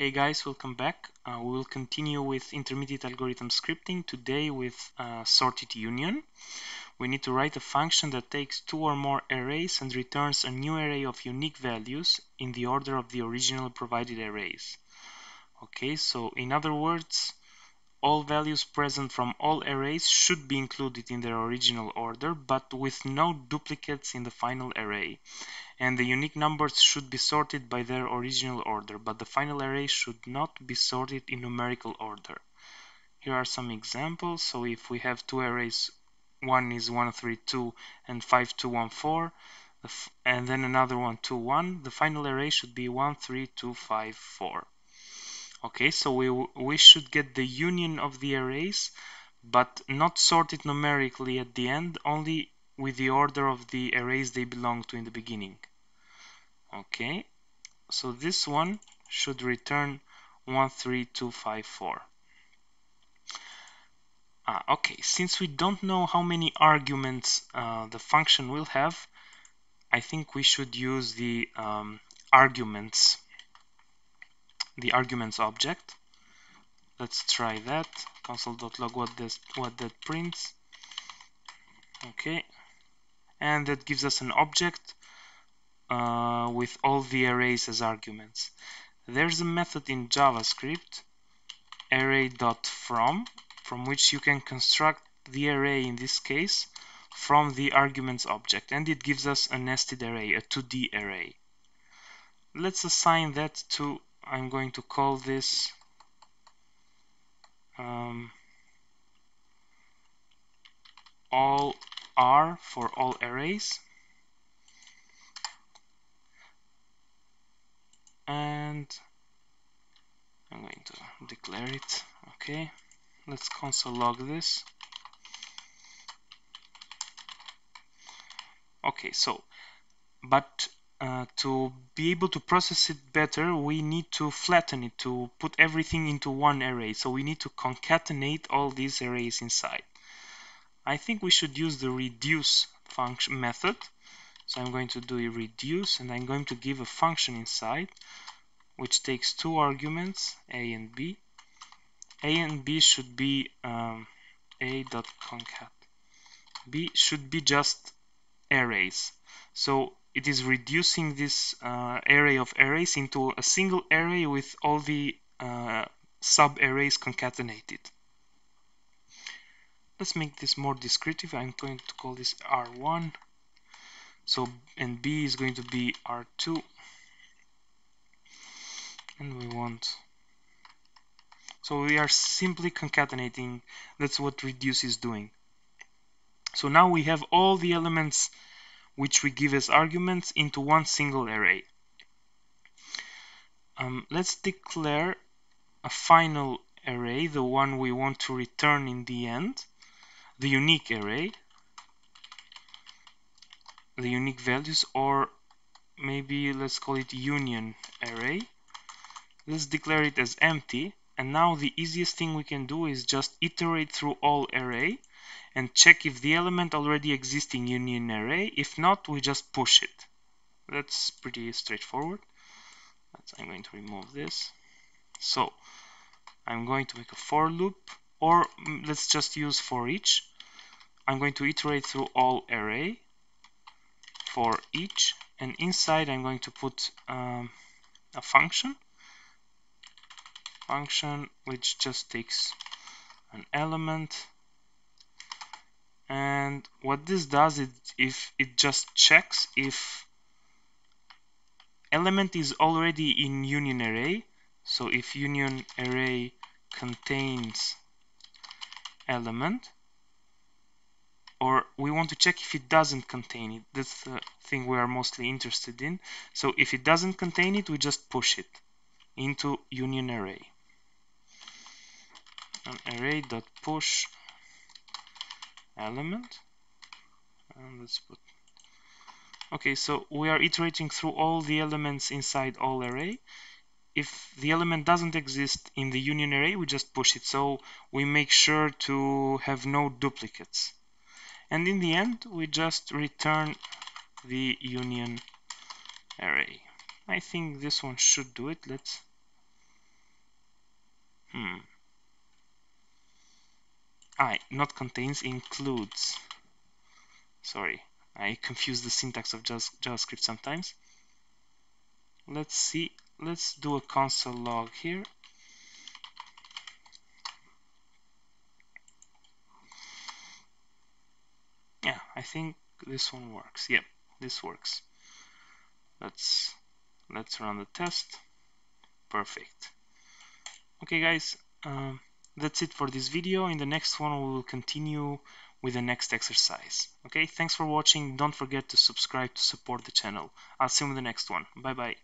Hey guys, welcome back. We will continue with intermediate algorithm scripting today with sorted union. We need to write a function that takes two or more arrays and returns a new array of unique values in the order of the original provided arrays. Okay, so in other words, all values present from all arrays should be included in their original order, but with no duplicates in the final array. And the unique numbers should be sorted by their original order, but the final array should not be sorted in numerical order. Here are some examples. So if we have two arrays, one is 132 and 5214, and then another 121, the final array should be 13254. Okay, so we should get the union of the arrays, but not sorted numerically at the end, only with the order of the arrays they belong to in the beginning. Okay, so this one should return 13254. Okay, since we don't know how many arguments the function will have, I think we should use the arguments object. Let's try that. Console.log what that prints. Okay, and that gives us an object with all the arrays as arguments. There's a method in JavaScript, array.from, from which you can construct the array, in this case from the arguments object, and it gives us a nested array, a 2D array. Let's assign that to, I'm going to call this all R for all arrays, and I'm going to declare it. Okay, let's console log this. Okay, so to be able to process it better, we need to flatten it, to put everything into one array. So we need to concatenate all these arrays inside. I think we should use the reduce function method. So I'm going to do a reduce, and I'm going to give a function inside which takes two arguments, a and b. A and b should be a.concat. B should be just arrays. So it is reducing this array of arrays into a single array with all the sub-arrays concatenated. Let's make this more descriptive. I'm going to call this R1. So, and B is going to be R2. And we want... So we are simply concatenating. That's what reduce is doing. So now we have all the elements which we give as arguments into one single array. Let's declare a final array, the one we want to return in the end, the unique array, the unique values, or maybe let's call it union array. Let's declare it as empty, and now the easiest thing we can do is just iterate through all array and check if the element already exists in union array. If not, we just push it. That's pretty straightforward. I'm going to remove this. So I'm going to make a for loop, or let's just use for each. I'm going to iterate through all array for each, and inside I'm going to put a function which just takes an element. And what this does is it just checks if element is already in union array. So if union array contains element, or we want to check if it doesn't contain it. That's the thing we are mostly interested in. So if it doesn't contain it, we just push it into union array. An array.push element, and let's put... Okay, so we are iterating through all the elements inside all array. If the element doesn't exist in the union array, we just push it, so we make sure to have no duplicates. And in the end, we just return the union array. I think this one should do it. Let's Not contains, includes. Sorry, I confuse the syntax of JavaScript sometimes. Let's see. Let's do a console log here. Yeah, I think this one works. Yep, this works. Let's run the test. Perfect. Okay, guys, that's it for this video. In the next one, we will continue with the next exercise. Okay, thanks for watching. Don't forget to subscribe to support the channel. I'll see you in the next one. Bye-bye.